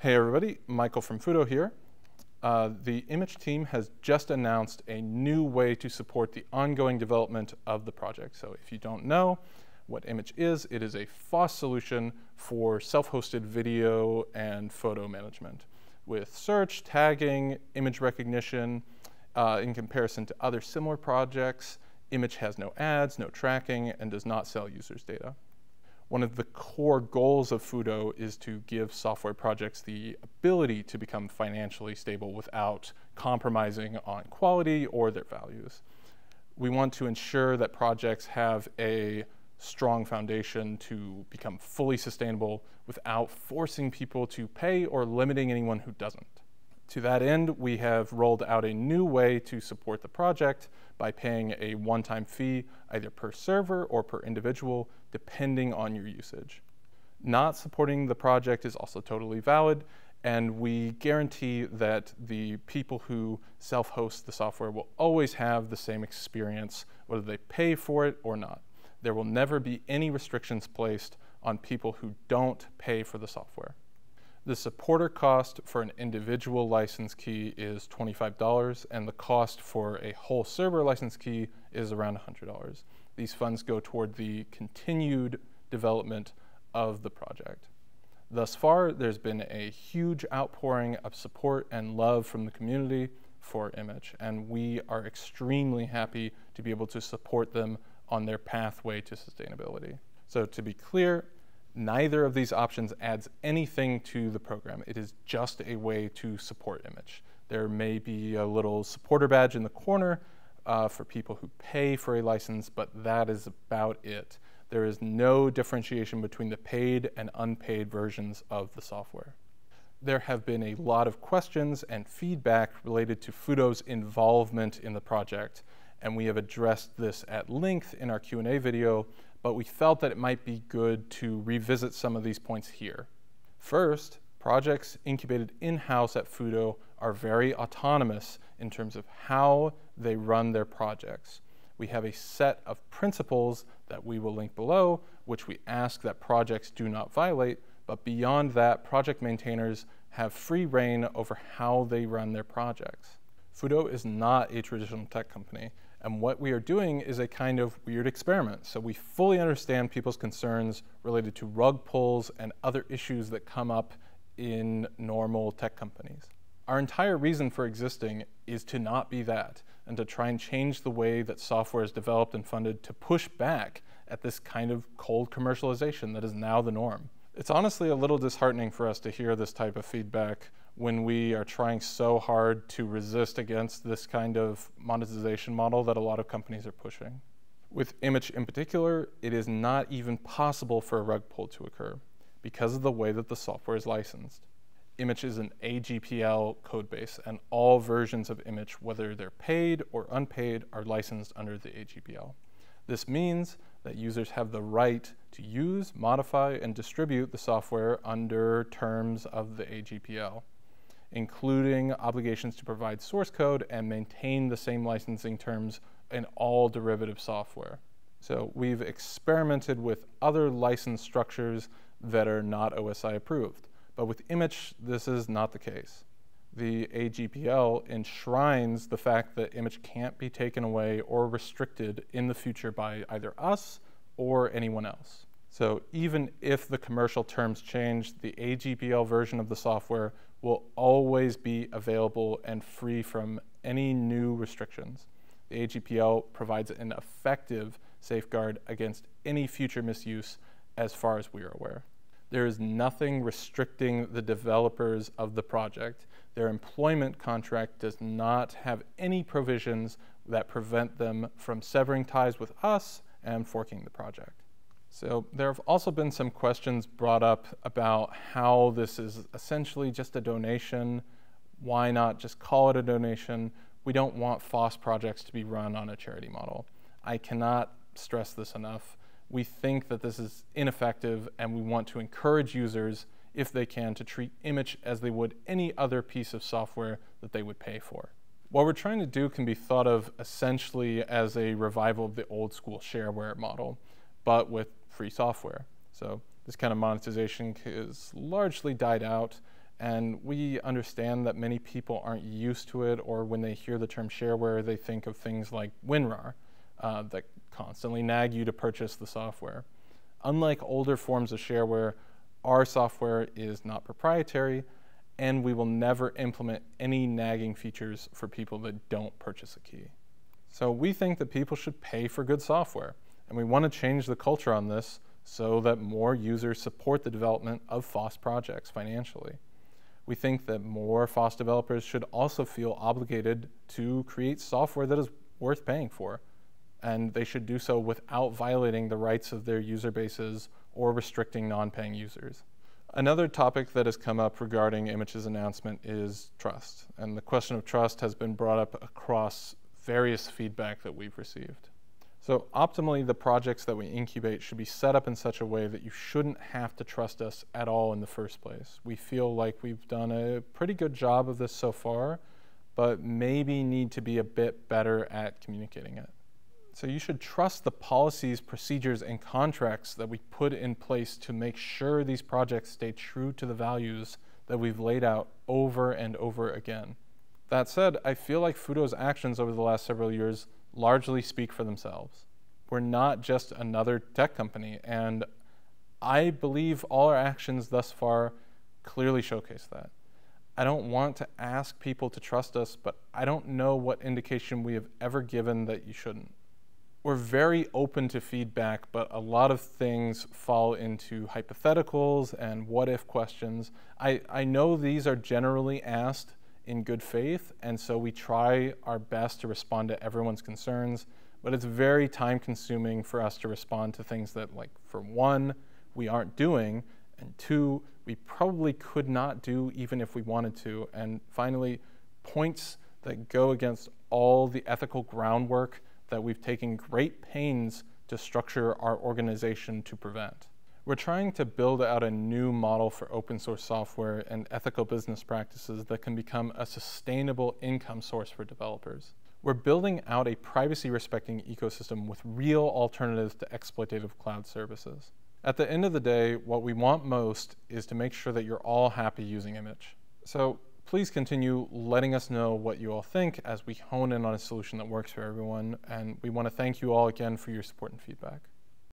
Hey everybody, Michael from FUTO here. The Immich team has just announced a new way to support the ongoing development of the project. So if you don't know what Immich is, it is a FOSS solution for self-hosted video and photo management with search, tagging, image recognition. In comparison to other similar projects, Immich has no ads, no tracking, and does not sell users' data. One of the core goals of FUTO is to give software projects the ability to become financially stable without compromising on quality or their values. We want to ensure that projects have a strong foundation to become fully sustainable without forcing people to pay or limiting anyone who doesn't. To that end, we have rolled out a new way to support the project by paying a one-time fee either per server or per individual, depending on your usage. Not supporting the project is also totally valid, and we guarantee that the people who self-host the software will always have the same experience, whether they pay for it or not. There will never be any restrictions placed on people who don't pay for the software. The supporter cost for an individual license key is $25, and the cost for a whole server license key is around $100. These funds go toward the continued development of the project. Thus far, there's been a huge outpouring of support and love from the community for Immich, and we are extremely happy to be able to support them on their pathway to sustainability. So to be clear, neither of these options adds anything to the program. It is just a way to support Immich. There may be a little supporter badge in the corner for people who pay for a license, but that is about it. There is no differentiation between the paid and unpaid versions of the software. There have been a lot of questions and feedback related to FUTO's involvement in the project, and we have addressed this at length in our Q&A video, but we felt that it might be good to revisit some of these points here. First, projects incubated in-house at FUTO are very autonomous in terms of how they run their projects. We have a set of principles that we will link below, which we ask that projects do not violate, but beyond that, project maintainers have free reign over how they run their projects. FUTO is not a traditional tech company, and what we are doing is a kind of weird experiment. So we fully understand people's concerns related to rug pulls and other issues that come up in normal tech companies. Our entire reason for existing is to not be that, and to try and change the way that software is developed and funded to push back at this kind of cold commercialization that is now the norm. It's honestly a little disheartening for us to hear this type of feedback when we are trying so hard to resist against this kind of monetization model that a lot of companies are pushing. With Immich in particular, it is not even possible for a rug pull to occur because of the way that the software is licensed. Immich is an AGPL codebase, and all versions of Immich, whether they're paid or unpaid, are licensed under the AGPL. This means that users have the right to use, modify, and distribute the software under terms of the AGPL, including obligations to provide source code and maintain the same licensing terms in all derivative software. So we've experimented with other license structures that are not OSI approved, but with Immich, this is not the case. The AGPL enshrines the fact that Immich can't be taken away or restricted in the future by either us or anyone else. So even if the commercial terms change, the AGPL version of the software will always be available and free from any new restrictions. The AGPL provides an effective safeguard against any future misuse as far as we are aware. There is nothing restricting the developers of the project. Their employment contract does not have any provisions that prevent them from severing ties with us and forking the project. So there have also been some questions brought up about how this is essentially just a donation. Why not just call it a donation? We don't want FOSS projects to be run on a charity model. I cannot stress this enough. We think that this is ineffective, and we want to encourage users, if they can, to treat Immich as they would any other piece of software that they would pay for. What we're trying to do can be thought of essentially as a revival of the old school shareware model, but with free software. So this kind of monetization is largely died out, And we understand that many people aren't used to it, or when they hear the term shareware, they think of things like WinRAR that constantly nag you to purchase the software. Unlike older forms of shareware, our software is not proprietary, and we will never implement any nagging features for people that don't purchase a key. So we think that people should pay for good software, and we want to change the culture on this so that more users support the development of FOSS projects financially. We think that more FOSS developers should also feel obligated to create software that is worth paying for, and they should do so without violating the rights of their user bases or restricting non-paying users. Another topic that has come up regarding Immich's announcement is trust, and the question of trust has been brought up across various feedback that we've received. So optimally, the projects that we incubate should be set up in such a way that you shouldn't have to trust us at all in the first place. We feel like we've done a pretty good job of this so far, but maybe need to be a bit better at communicating it. So you should trust the policies, procedures, and contracts that we put in place to make sure these projects stay true to the values that we've laid out over and over again. That said, I feel like FUTO's actions over the last several years largely speak for themselves. We're not just another tech company, and I believe all our actions thus far clearly showcase that. I don't want to ask people to trust us, but I don't know what indication we have ever given that you shouldn't. We're very open to feedback, but a lot of things fall into hypotheticals and what-if questions. I know these are generally asked in good faith, and so we try our best to respond to everyone's concerns, but it's very time consuming for us to respond to things that, like, for one, we aren't doing, and two, we probably could not do even if we wanted to, and finally, points that go against all the ethical groundwork that we've taken great pains to structure our organization to prevent. We're trying to build out a new model for open source software and ethical business practices that can become a sustainable income source for developers. We're building out a privacy-respecting ecosystem with real alternatives to exploitative cloud services. At the end of the day, what we want most is to make sure that you're all happy using Immich. So please continue letting us know what you all think as we hone in on a solution that works for everyone, and we want to thank you all again for your support and feedback.